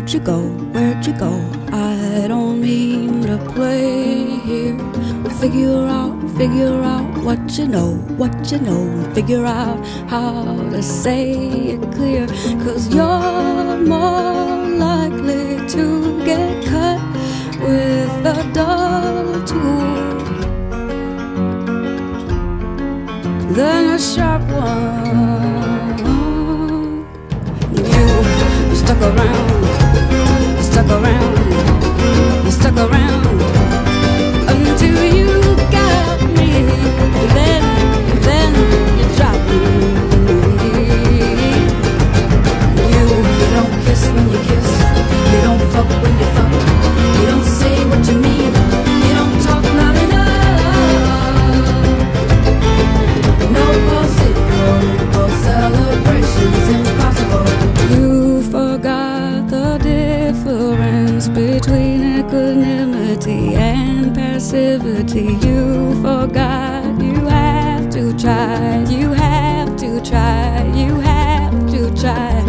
Where'd you go? Where'd you go? I don't mean to play here. Figure out what you know, and figure out how to say it clear. 'Cause you're more likely to get cut with a dull tool than a sharp one. You stuck around, stuck around, stuck around until you got me. Then you dropped me. You don't kiss when you kiss. You don't fuck when you fuck. You don't say what you mean. You don't talk loud enough. Celebration's impossible. You forgot the difference between equanimity and passivity. You forgot you have to try, you have to try, you have to try.